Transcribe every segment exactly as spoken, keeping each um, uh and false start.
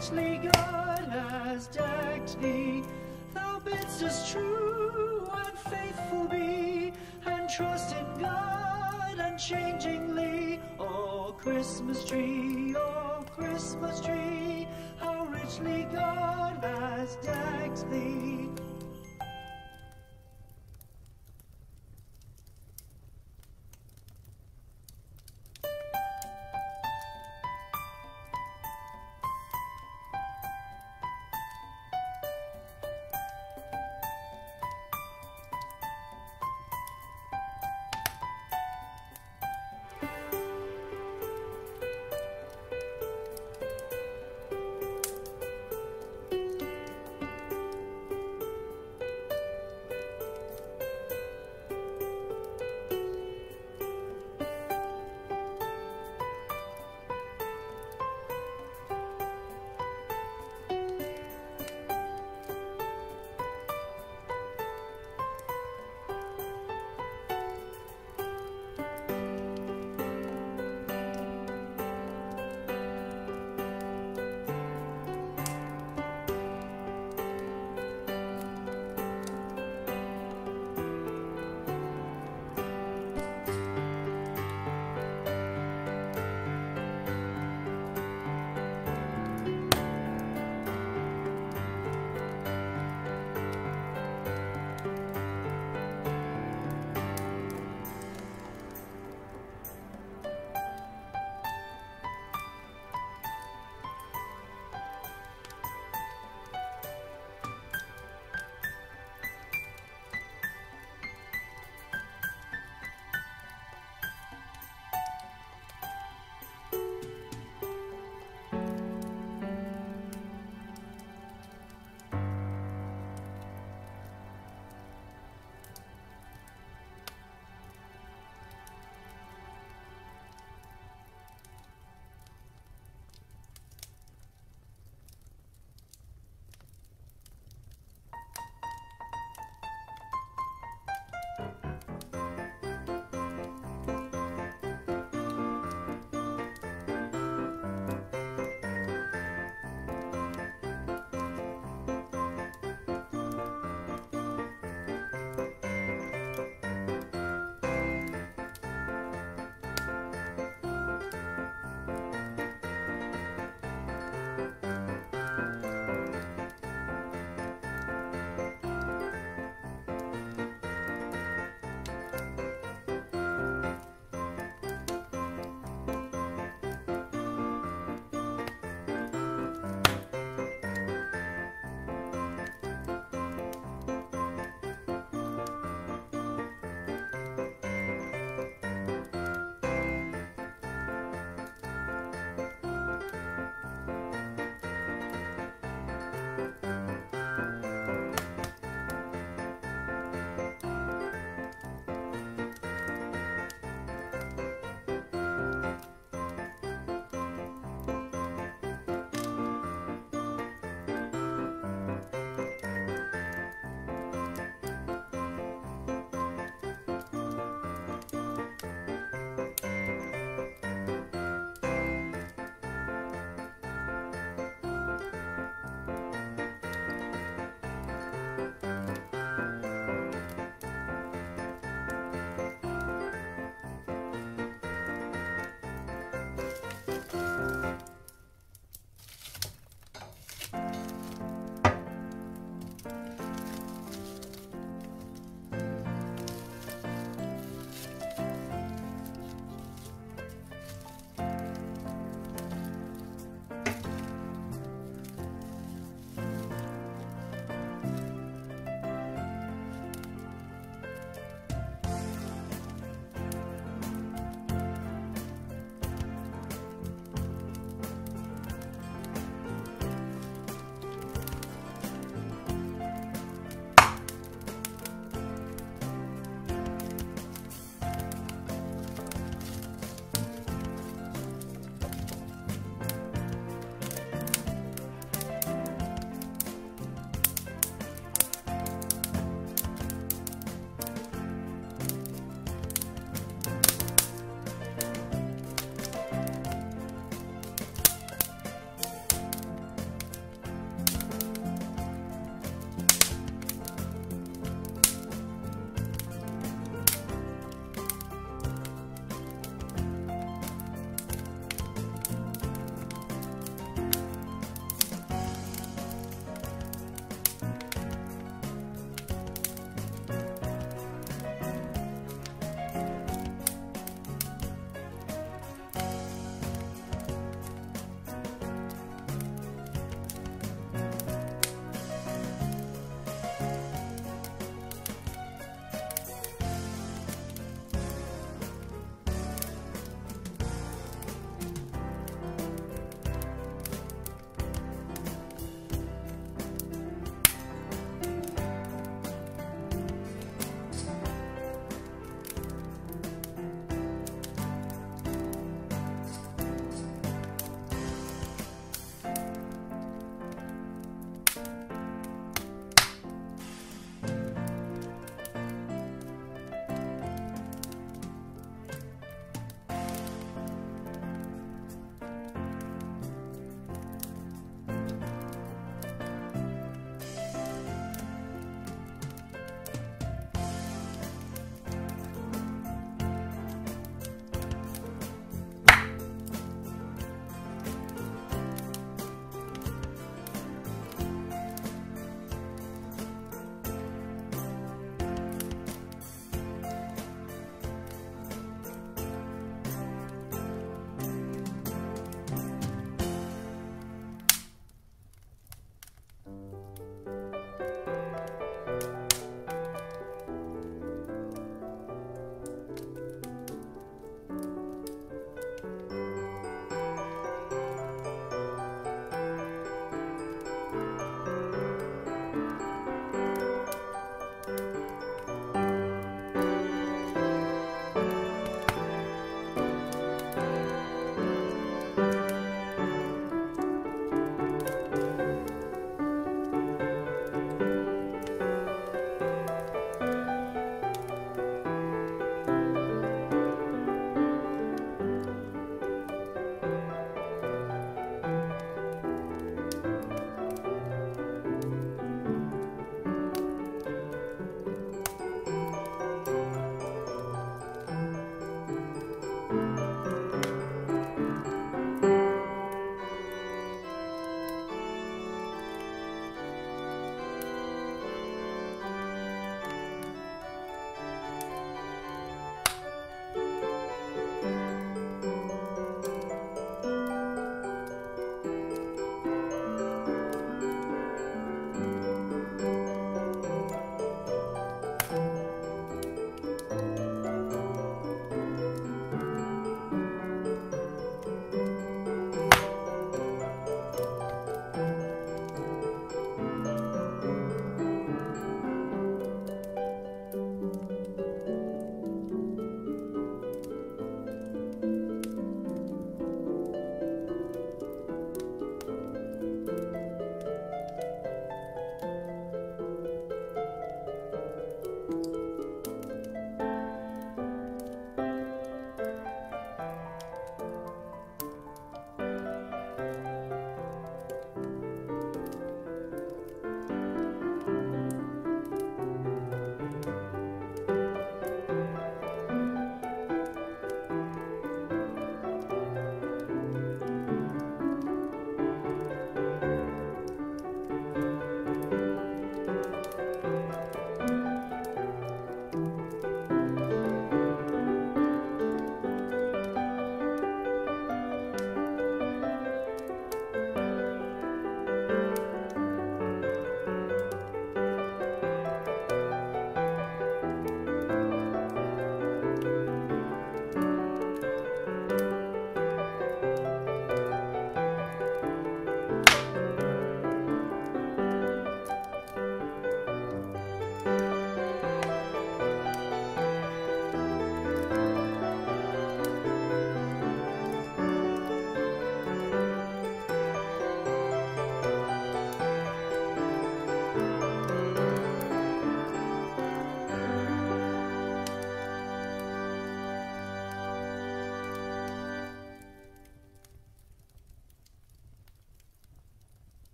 richly God has decked thee. Thou bidst us true and faithful be, and trust in God unchangingly. O Christmas tree, O Christmas tree, how richly God has decked thee.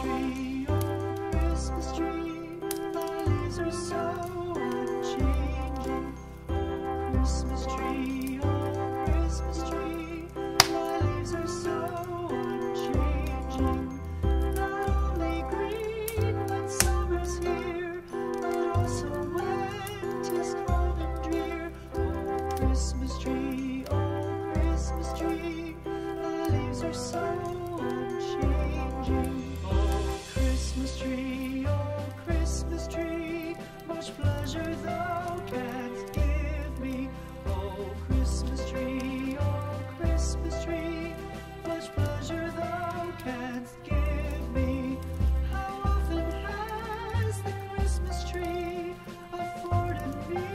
tree, oh Christmas tree, thy leaves are so unchanging. Oh Christmas tree, oh Christmas tree, thy leaves are so unchanging. Not only green when summer's here, but also when 'tis cold and drear. Oh Christmas tree, oh Christmas tree, thy leaves are so unchanging. Christmas tree, oh Christmas tree, much pleasure thou canst give me. Oh Christmas tree, oh Christmas tree, much pleasure thou canst give me. How often has the Christmas tree afforded me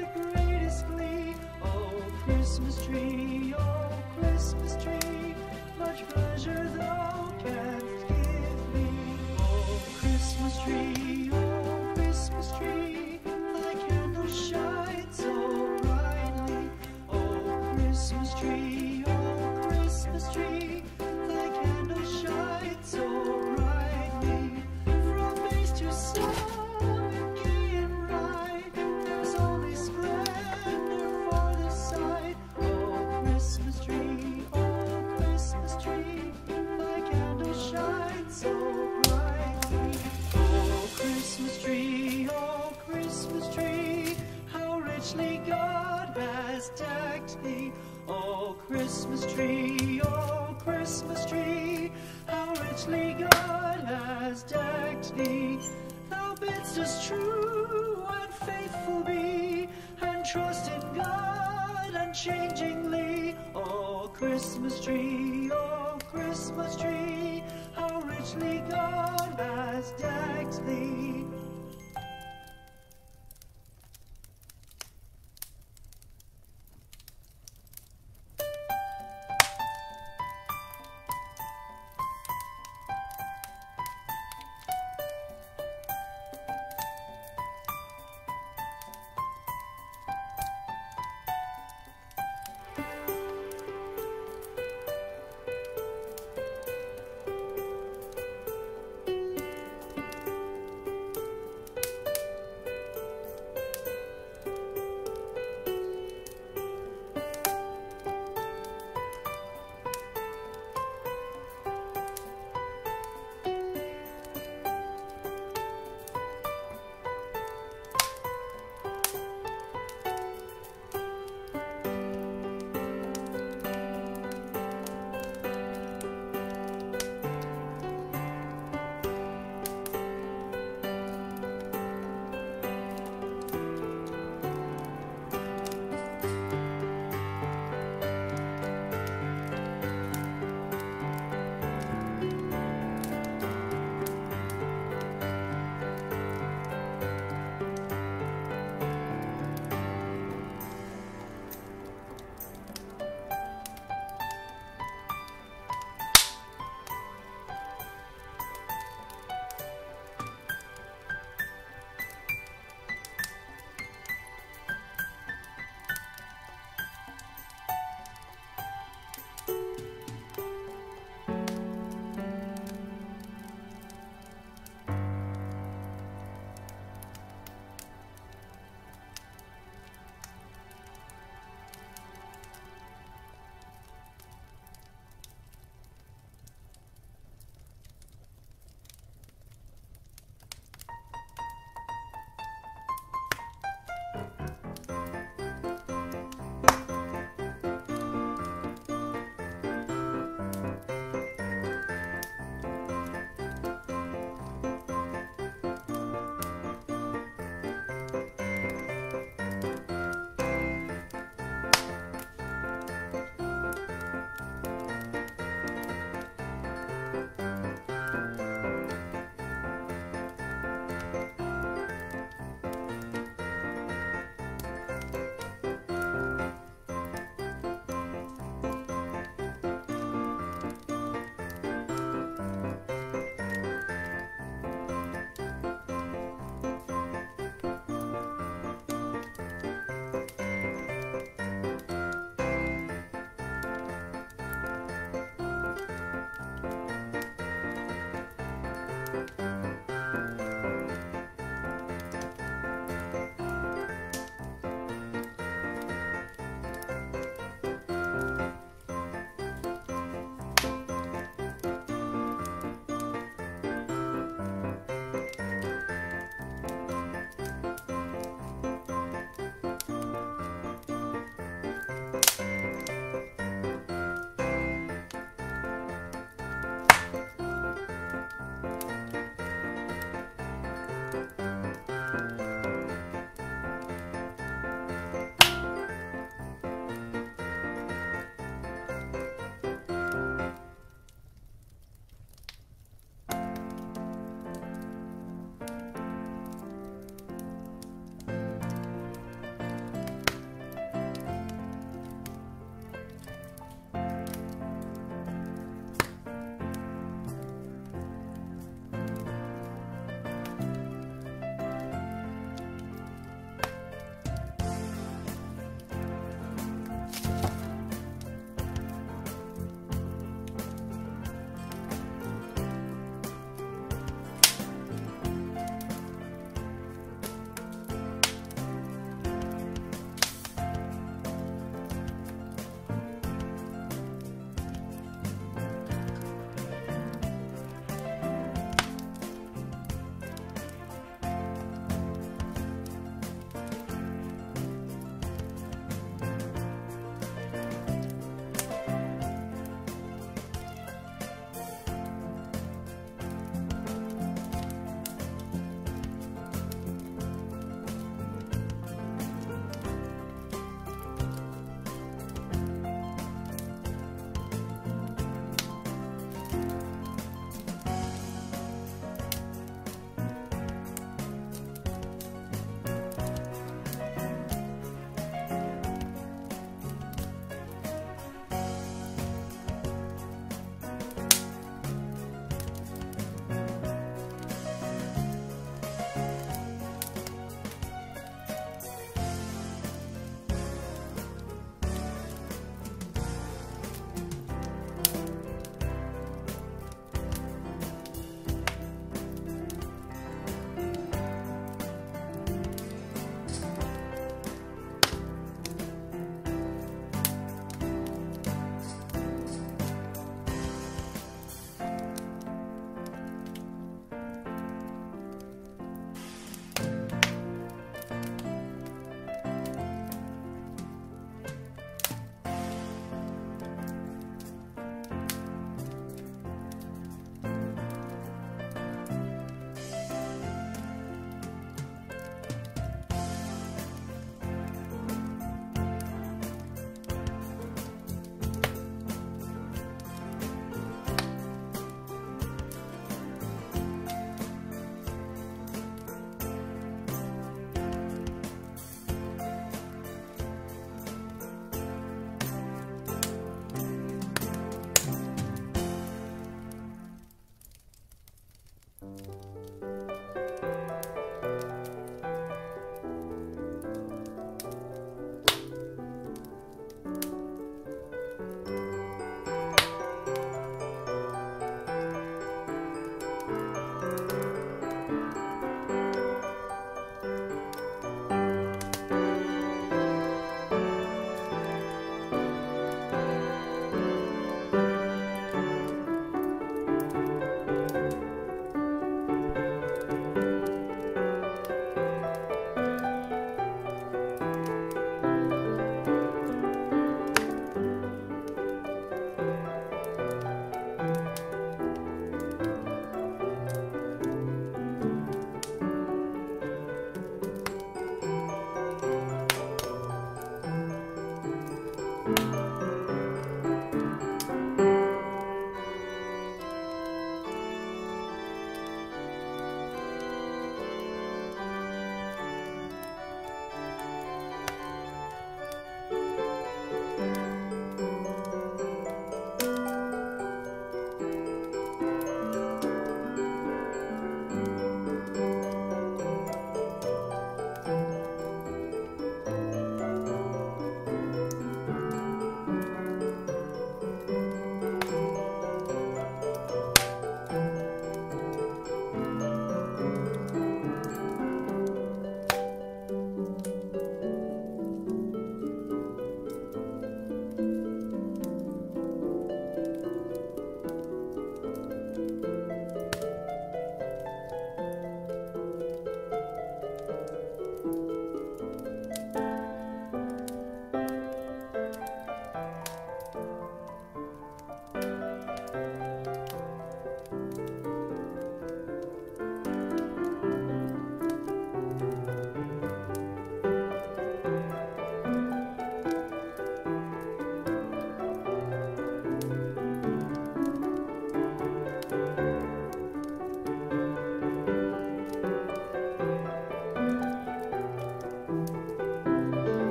the greatest glee. Oh Christmas tree, oh Christmas tree, much pleasure thou canst give me. Christmas tree, oh Christmas tree, thy candle shines so brightly. Oh Christmas tree, oh Christmas tree, thy candle shines so brightly. From base to summit, and gay and bright, there's only splendor for the sight. Oh Christmas tree, oh Christmas tree, thy candle shines so bright. Christmas tree, oh Christmas tree, how richly God has decked thee. Oh Christmas tree, oh Christmas tree, how richly God has decked thee. Thou bidst us true and faithful be, and trust in God unchangingly. Oh Christmas tree, oh Christmas tree, how richly God has decked thee.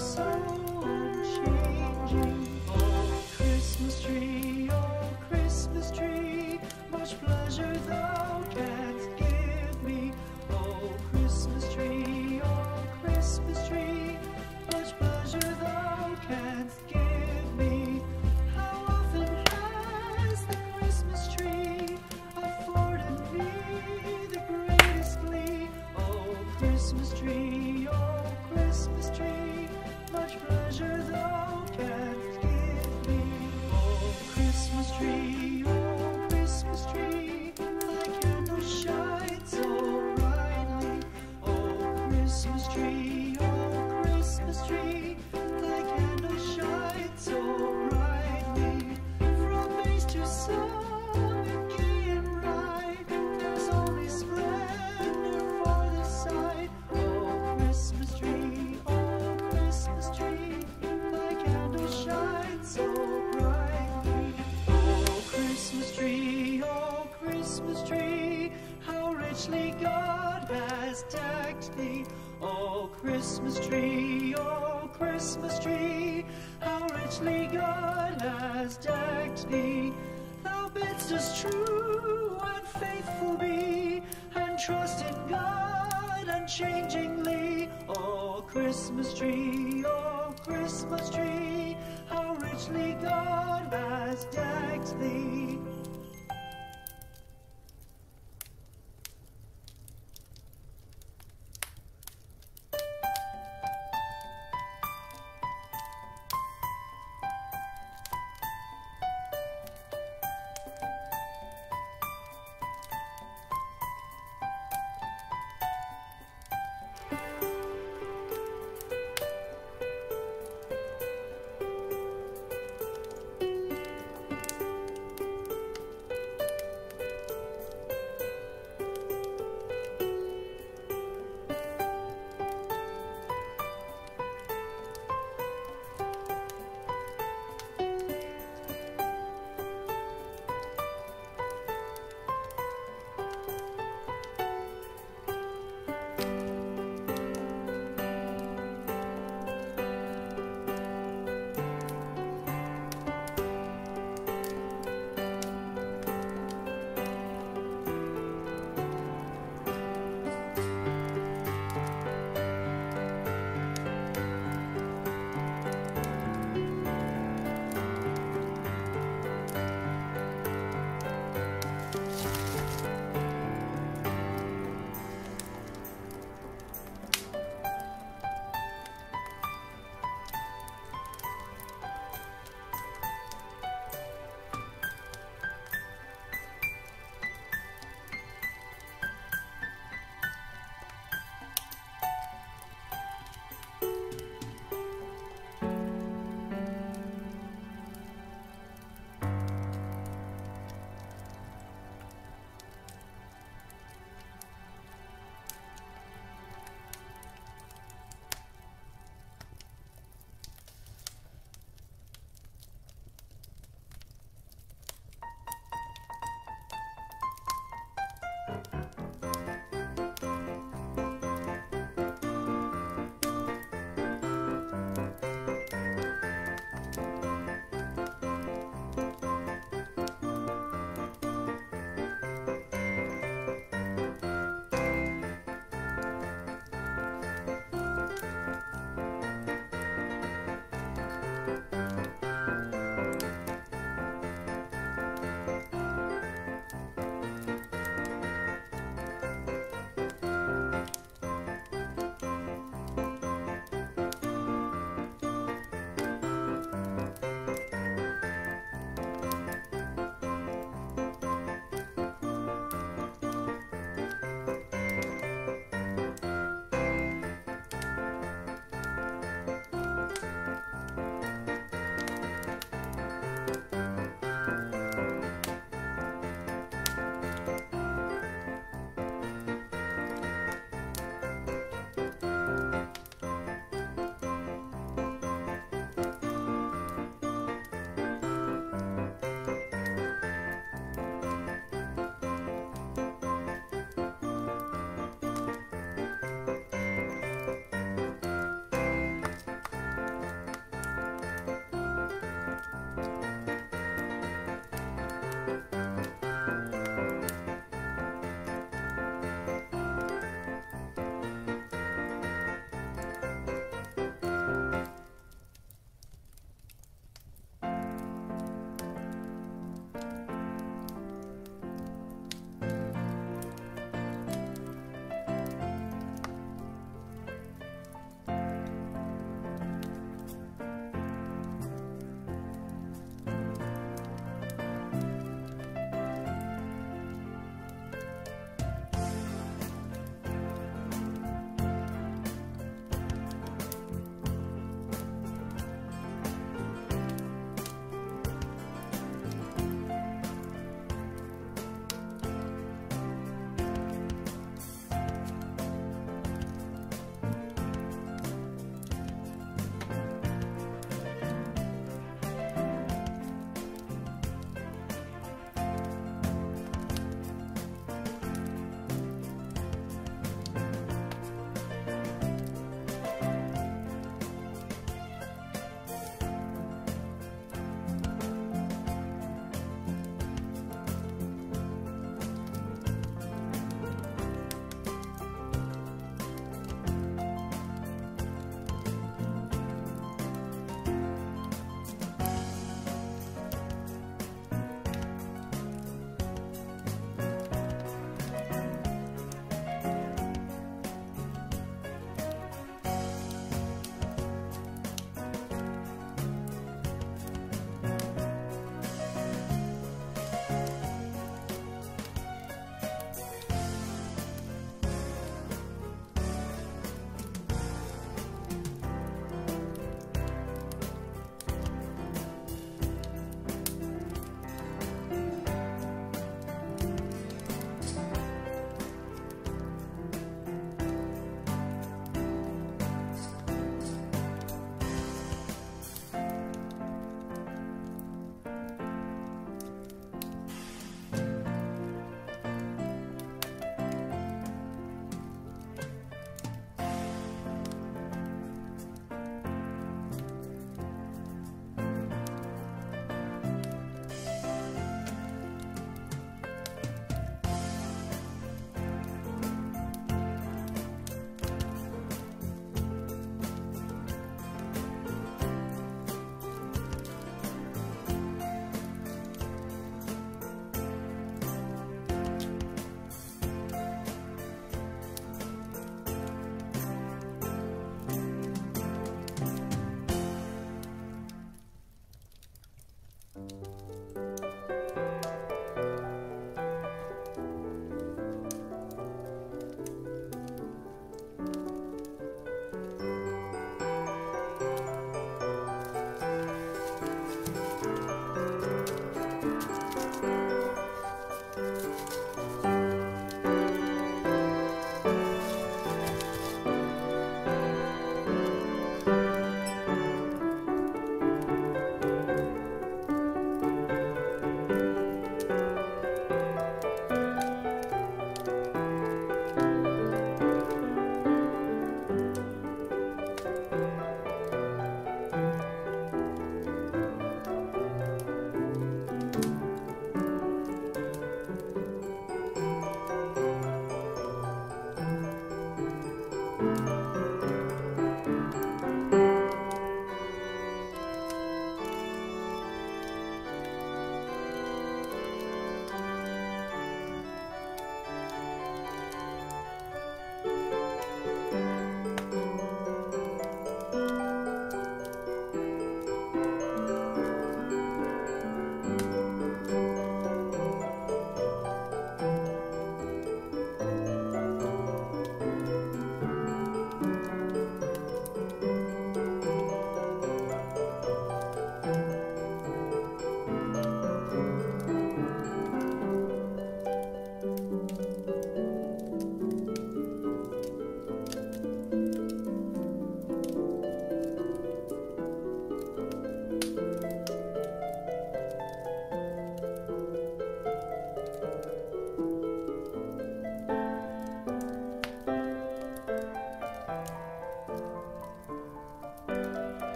Christmas tree, oh Christmas tree, how richly God has decked thee. Thou bidst us true and faithful be, and trust in God unchangingly. Oh Christmas tree, oh Christmas tree, how richly God has decked thee.